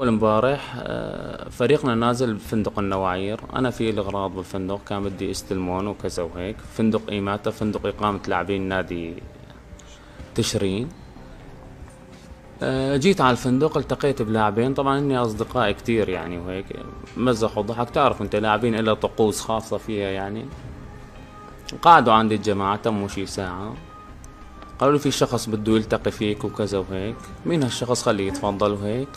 أول امبارح فريقنا نازل بفندق النواعير، أنا في الإغراض بالفندق، كان بدي يستلمون وكذا وهيك. فندق إمادة فندق إقامة لاعبين نادي تشرين. جيت على الفندق التقيت بلاعبين، طبعا هني أصدقائي كتير يعني، وهيك مزح وضحك، تعرف أنت لاعبين إلا طقوس خاصة فيها يعني. قعدوا عند الجماعة تموا شي ساعة، قالوا لي في شخص بده يلتقي فيك وكذا وهيك. مين هالشخص؟ خليه يتفضل وهيك.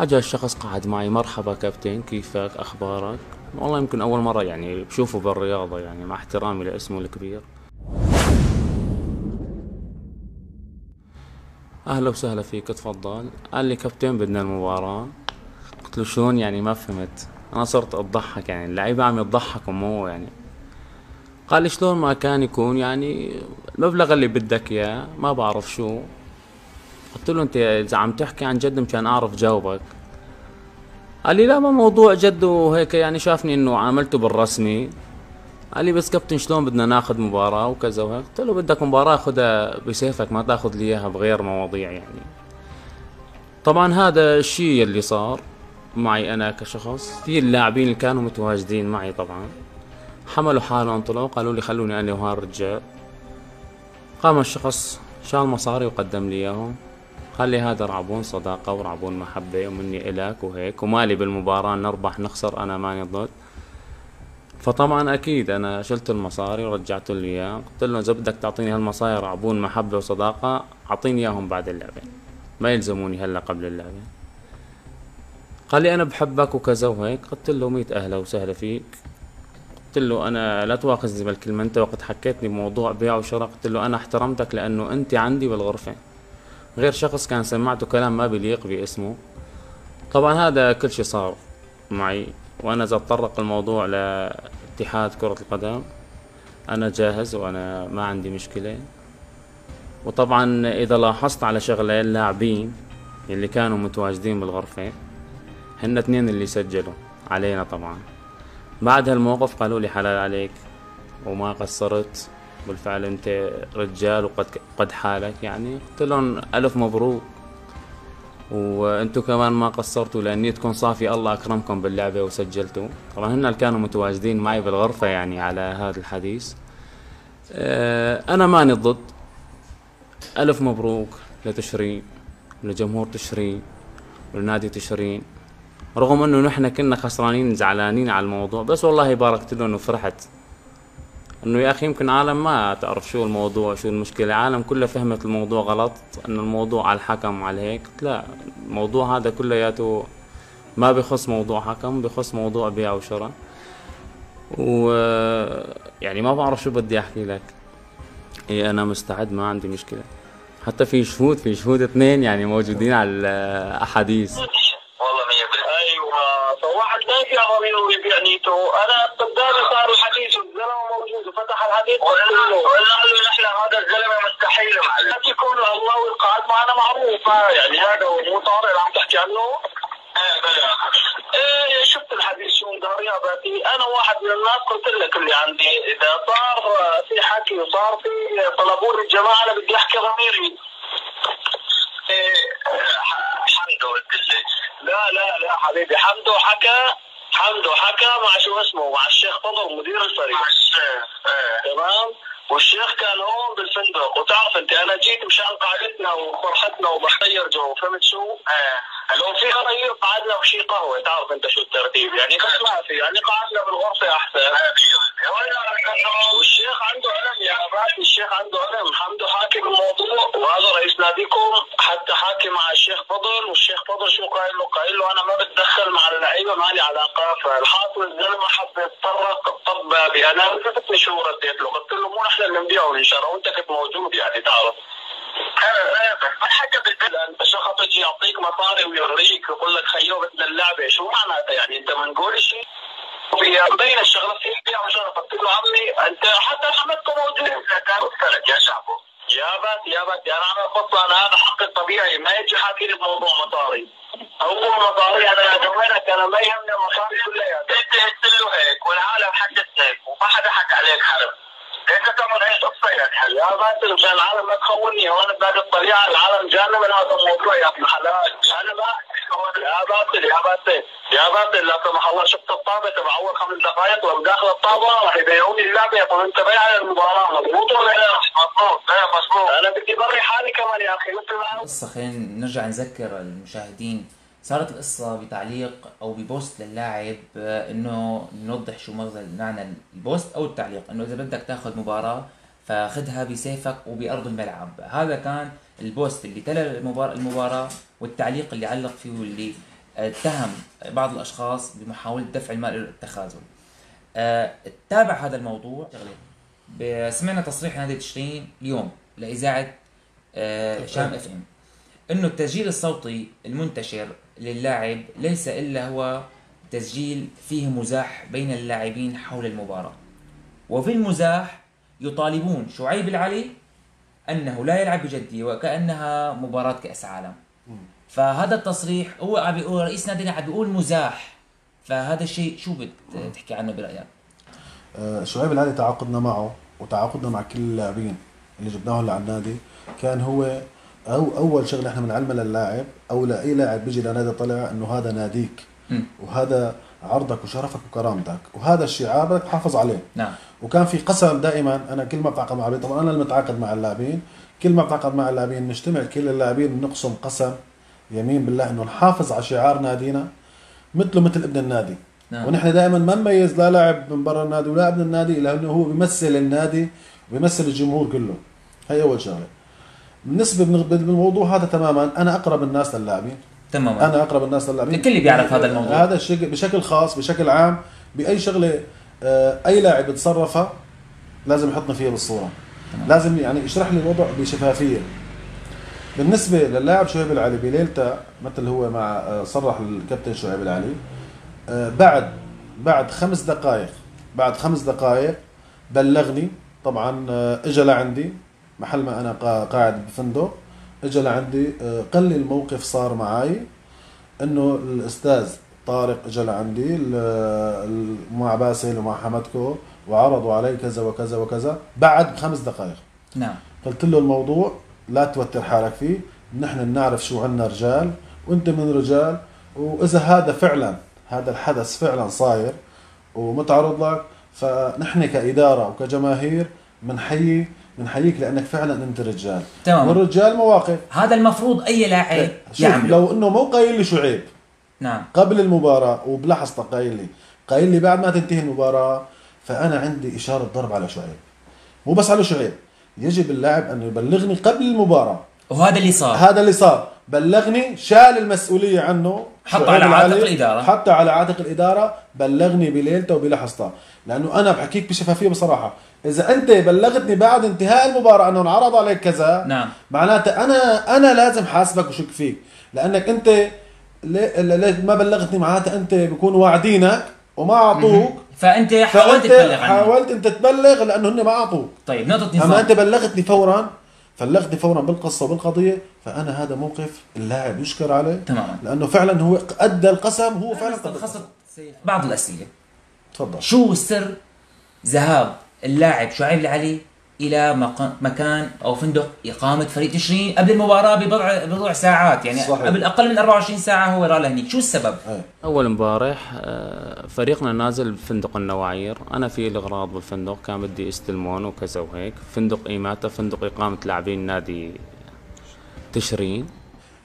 اجى الشخص قعد معي، مرحبا كابتن كيفك اخبارك، والله يمكن اول مره يعني بشوفه بالرياضه يعني، مع احترامي لاسمه الكبير. اهلا وسهلا فيك تفضل. قال لي كابتن بدنا المباراه. قلت له شلون يعني؟ ما فهمت، انا صرت اتضحك يعني، اللعيبه عم يضحكوا مو يعني. قال لي شلون ما كان يكون يعني المبلغ اللي بدك اياه ما بعرف شو. قلت له انت اذا عم تحكي عن جد مشان اعرف جاوبك. قال لي لا ما موضوع جد وهيك يعني، شافني انه عاملته بالرسمي. قال لي بس كابتن شلون بدنا ناخذ مباراه وكذا وهيك. قلت له بدك مباراه خذها بسيفك، ما تاخذ لي اياها بغير مواضيع يعني. طبعا هذا الشيء اللي صار معي انا كشخص، في اللاعبين اللي كانوا متواجدين معي طبعا حملوا حالهم طلعوا، قالوا لي خلوني انا وهالرجال. قام الشخص شال مصاري وقدم لي اياهم، قال لي هذا رعبون صداقة ورعبون محبة ومني إلك وهيك، ومالي بالمباراة نربح نخسر أنا ماني ضد. فطبعا أكيد أنا شلت المصاري ورجعت له إياه، قلت له إذا بدك تعطيني هالمصاري رعبون محبة وصداقة أعطيني إياهم بعد اللعبة، ما يلزموني هلا قبل اللعبة. قال لي أنا بحبك وكذا وهيك. قلت له 100 أهلا وسهلا فيك. قلت له أنا لا تواخذني بالكلمة، أنت وقت حكيتني بموضوع بيع وشراء قلت له أنا احترمتك لأنه أنت عندي بالغرفة، غير شخص كان سمعته كلام ما بيليق باسمه. طبعا هذا كل شي صار معي، وانا اذا اتطرق الموضوع لاتحاد كرة القدم انا جاهز وانا ما عندي مشكلة. وطبعا اذا لاحظت على شغلة، اللاعبين اللي كانوا متواجدين بالغرفة هن 2 اللي سجلوا علينا. طبعا بعد هالموقف قالوا لي حلال عليك وما قصرت، بالفعل انت رجال وقد حالك يعني. قلت لهم الف مبروك، وانتم كمان ما قصرتوا لانيتكم صافي، الله اكرمكم باللعبه وسجلتوا. طبعا هن اللي كانوا متواجدين معي بالغرفه يعني على هذا الحديث. انا ماني ضد، الف مبروك لتشرين ولجمهور تشرين ولنادي تشرين، رغم انه نحن كنا خسرانين زعلانين على الموضوع، بس والله باركت لهم وفرحت انه يا اخي يمكن عالم ما تعرف شو الموضوع شو المشكله، عالم كلها فهمت الموضوع غلط، انه الموضوع على الحكم وعلى هيك. لا، الموضوع هذا كلياته ما بخص موضوع حكم، بخص موضوع بيع وشراء، ويعني ما بعرف شو بدي احكي لك. اي انا مستعد ما عندي مشكله، حتى في شهود، في شهود 2 يعني موجودين على الاحاديث. والله 100%. ايوه فواحد ما في عمر يوري بيعنيته، انا قدامي صار الحديث والزلمه موجود وفتح الحديث، قلنا له نحن هذا الزلمه مستحيل يا معلم، قد يكون الله والقاعد معنا معروفه يعني، هذا هو مو طارق اللي عم تحكي عنه. ايه شفت الحديث شو دار يا باتي، انا واحد من الناس قلت لك اللي عندي، اذا صار في حكي وصار في طلبوا لي الجماعه انا بدي احكي ضميري. حمدو الجلي، لا حبيبي، حمدو حكى مع شو اسمه، مع الشيخ فضل مدير الفريق، مع الشيخ تمام، والشيخ كان هون بالفندق، وتعرف انت انا جيت مشان قعدتنا وفرحتنا وبخير جو، فهمت شو؟ لو في غير قعدنا بشي قهوه، تعرف انت شو الترتيب يعني، بس ما في يعني، قعدنا بالغرفه احسن. والشيخ عنده علم يا راتي، الشيخ عنده علم، حمدو حاكي بالموضوع، وهذا رئيس ناديكم حتى حاكي مع الشيخ فضل، والشيخ فضل شو قايل له؟ قايل له انا ما بتدخل مع اللعيبه، ما لي علاقه. فالحاصل الزلمه حب يتطرق الطب بي، انا لفتني شو رديت له، قلت له مو نحن اللي نبيعه ونشره، وانت كنت موجود يعني تعرف. حكى بالفعل شخص يجي يعطيك مصاري ويوريك ويقول لك خيوه مثل اللعبه، شو معناتها يعني؟ انت ما نقول شيء بين الشغله فيها مشاركه. قلت له عمي انت حتى حمدكم موجود، كان مختلف يا شعبه يا بات انا عامل خطه، انا هذا حقي الطبيعي، ما يجي حاكي لي بموضوع مصاري، اول مصاري انا جوينك، انا ما يهمني المصاري كلها، انت قلت له هيك والعالم حكت هيك وما حدا حكى عليك حرب، انت تعمل هيك قصه يا حل يا باسل مشان العالم ما تخوني، وانا بنادي الطليعه العالم جانا من هذا الموضوع يا ابن الحلال، انا ما يا باطل لا سمح الله شفت الطابه تبع اول 5 دقائق لو داخل الطابه راح يبيعوني اللعبه يقولوا انت بايع المباراه مضبوط ولا لا؟ مضبوط، ايوه مضبوط. انا بدي بري حالي كمان يا اخي مثل ما القصه. خلينا نرجع نذكر المشاهدين، صارت القصه بتعليق او ببوست للاعب، انه نوضح شو معنى البوست او التعليق، انه اذا بدك تاخذ مباراه فاخذها بسيفك وبارض الملعب. هذا كان البوست اللي تلا المباراه والتعليق اللي علق فيه واللي اتهم بعض الاشخاص بمحاوله دفع المال للتخاذل. تابع هذا الموضوع. سمعنا تصريح نادي تشرين اليوم لاذاعه الشام اف ام انه التسجيل الصوتي المنتشر للاعب ليس الا هو تسجيل فيه مزاح بين اللاعبين حول المباراه، وفي المزاح يطالبون شعيب العلي انه لا يلعب بجديه وكانها مباراه كاس عالم. فهذا التصريح هو عم بيقول رئيس نادينا عم بيقول مزاح، فهذا الشيء شو بتحكي عنه برايك؟ شعيب العلي تعاقدنا معه وتعاقدنا مع كل اللاعبين اللي جبناهم للنادي كان هو او اول شغله احنا بنعلمها للاعب او لاي لاعب بيجي لنادي الطليعه انه هذا ناديك وهذا عرضك وشرفك وكرامتك وهذا شعارك حافظ عليه. نعم. وكان في قسم دائما، انا كل ما بتعاقد مع اللاعبين، طبعا انا اللي متعاقد مع اللاعبين، كل ما بتعاقد مع اللاعبين بنجتمع كل اللاعبين بنقسم قسم يمين بالله انه نحافظ على شعار نادينا مثله مثل ابن النادي. نعم. ونحن دائما ما نميز لا لاعب من برا النادي ولا ابن النادي الا انه هو بيمثل النادي وبيمثل الجمهور كله. هي اول شغله. بالنسبه بالموضوع هذا تماما انا اقرب الناس للاعبين. تماما. انا اقرب الناس للاعبين. الكل بيعرف هذا الموضوع. هذا الشيء بشكل خاص بشكل عام باي شغله اي لاعب يتصرفها لازم يحطنا فيها بالصوره. تمام. لازم يعني يشرح لي الوضع بشفافيه. بالنسبه للاعب شعيب العلي بليلته مثل هو مع صرح الكابتن شعيب العلي بعد خمس دقائق بلغني. طبعا اجى لعندي محل ما انا قاعد بفندق، اجى لعندي قال لي الموقف صار معي انه الاستاذ طارق اجى لعندي مع باسل ومع حمدكو وعرضوا علي كذا وكذا وكذا بعد 5 دقائق. نعم. قلت له الموضوع لا توتر حالك فيه، نحن بنعرف شو عندنا رجال وانت من رجال، واذا هذا فعلا هذا الحدث فعلا صاير ومتعرض لك فنحن كاداره وكجماهير بنحييك لانك فعلا انت رجال. تمام. والرجال مواقف، هذا المفروض اي لاعب يعمله. لو انه مو قايل لي شعيب، نعم، قبل المباراه وبلحظتها قايل لي بعد ما تنتهي المباراه، فانا عندي اشاره ضرب على شعيب، مو بس على شعيب، يجب اللاعب انه يبلغني قبل المباراه. وهذا اللي صار، بلغني، شال المسؤوليه عنه، حطها على عاتق الاداره، بلغني بليلته وبلحظته، لانه انا بحكيك بشفافيه بصراحه، اذا انت بلغتني بعد انتهاء المباراه انه انعرض عليك كذا، نعم، معناته انا لازم حاسبك وشك فيك، لانك انت ليه ما بلغتني، معناته انت بيكونوا واعدينك وما اعطوك، فانت حاولت تبلغ عنه، حاولت انت تبلغ لانه هن ما اعطوك. طيب نقطه نظام، اما انت بلغتني فورا بالقصه وبالقضيه، فانا هذا موقف اللاعب يشكر عليه. تمام. لانه فعلا هو ادى القسم، هو فعلا استلخصت بعض الاسئله. تفضل. شو سر ذهاب اللاعب شعيب العلي الى مكان او فندق اقامه فريق تشرين قبل المباراه بضع ساعات، يعني صحيح. قبل اقل من 24 ساعه هو راه لهنيك، شو السبب؟ اول امبارح فريقنا نازل بفندق النواعير، انا في اغراض بالفندق كان بدي استلمون وكذا وهيك، فندق إمادة فندق اقامه لاعبين نادي تشرين.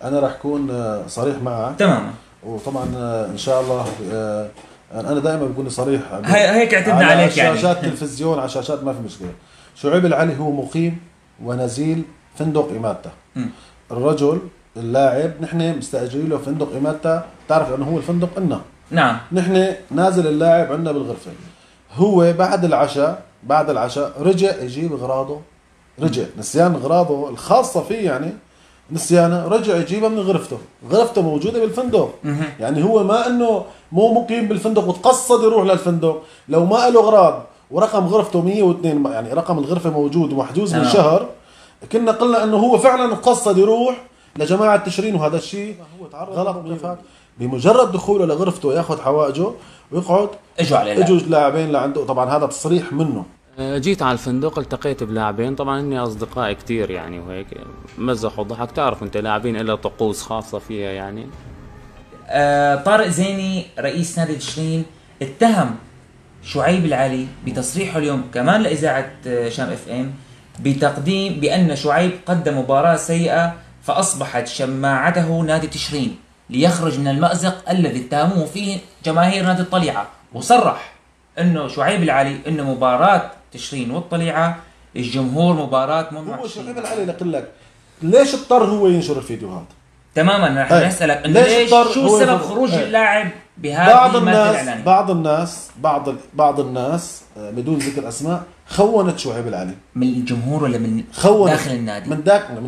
انا راح اكون صريح معك. تمام. وطبعا ان شاء الله انا دائما بكون صريح، هيك اعتدنا عليك يعني على شاشات تلفزيون على شاشات، ما في مشكله. شعيب العلي هو مقيم ونزيل فندق إمادة. الرجل اللاعب نحن مستأجرين له فندق إمادة، تعرف انه هو الفندق لنا. نعم. نحن نازل اللاعب عندنا بالغرفة، هو بعد العشاء رجع يجيب اغراضه، رجع نسيان اغراضه الخاصة فيه، يعني نسيانه، رجع يجيبها من غرفته، غرفته موجودة بالفندق. يعني هو ما انه مو مقيم بالفندق وتقصد يروح للفندق، لو ما له اغراض ورقم غرفته 102، يعني رقم الغرفه موجود ومحجوز من شهر، كنا قلنا انه هو فعلا مقصد يروح لجماعه تشرين، وهذا الشيء هو تعرض غلط. بمجرد دخوله لغرفته ياخذ حوائجه ويقعد، اجوا لاعبين لعنده، طبعا هذا تصريح منه. جيت على الفندق التقيت بلاعبين، طبعا هني اصدقائي كثير يعني، وهيك مزح وضحك، تعرف انت لاعبين الا طقوس خاصه فيها يعني، طارق زيني رئيس نادي تشرين اتهم شعيب العلي بتصريحه اليوم كمان لإذاعة شام اف ام بتقديم بأن شعيب قدم مباراة سيئة فأصبحت شماعته نادي تشرين ليخرج من المأزق الذي اتهموه فيه جماهير نادي الطليعة. وصرح انه شعيب العلي انه مباراة تشرين والطليعة الجمهور مباراة ممنوع. هو شعيب العلي نقول لك ليش اضطر هو ينشر الفيديو هذا؟ تماما رح نسألك انه ليش شو سبب خروج اللاعب بهذه المادة الإعلانية؟ بعض الناس بدون ذكر اسماء خونت شعيب العلي من الجمهور ولا من داخل النادي؟ من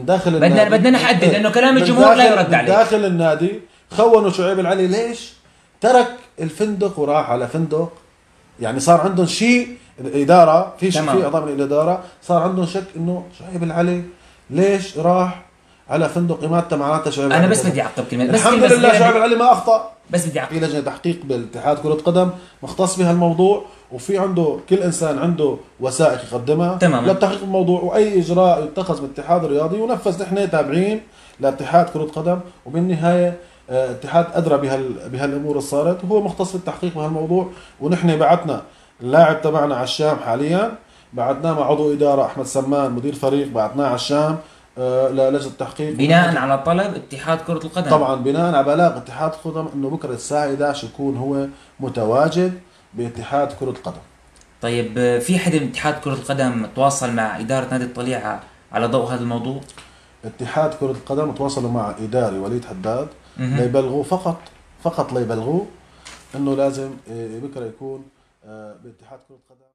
داخل النادي بدنا نحدد لانه كلام الجمهور لا يرد عليه. من داخل النادي خونوا شعيب العلي. ليش؟ ترك الفندق وراح على فندق، يعني صار عندهم شيء الاداره في شيء في اعضاء من الاداره صار عندهم شك انه شعيب العلي ليش راح على فندق إمادة. معناتها شعيب العلي، انا بس بدي اعقب كلمه، الحمد لله شعيب العلي ما اخطا، بس بدي اعقب. في لجنه تحقيق بالاتحاد كره قدم مختص بهالموضوع، وفي عنده كل انسان عنده وثائق يقدمها لتحقيق الموضوع، واي اجراء يتخذ بالاتحاد الرياضي ونفذ. نحن تابعين لاتحاد كره قدم، وبالنهايه الاتحاد ادرى بهالامور اللي صارت، وهو مختص بالتحقيق بهالموضوع. ونحن بعتنا اللاعب تبعنا على الشام حاليا، بعتناه مع عضو اداره احمد سمان مدير فريق، بعتناه على الشام للجنه التحقيق بناء على طلب اتحاد كره القدم، طبعا بناء على بلاغ اتحاد كره القدم انه بكره الساعه 11 يكون هو متواجد باتحاد كره القدم. طيب في حد من اتحاد كره القدم تواصل مع اداره نادي الطليعه على ضوء هذا الموضوع؟ اتحاد كره القدم تواصلوا مع اداري وليد حداد ليبلغوه فقط ليبلغوه انه لازم بكره يكون باتحاد كره القدم.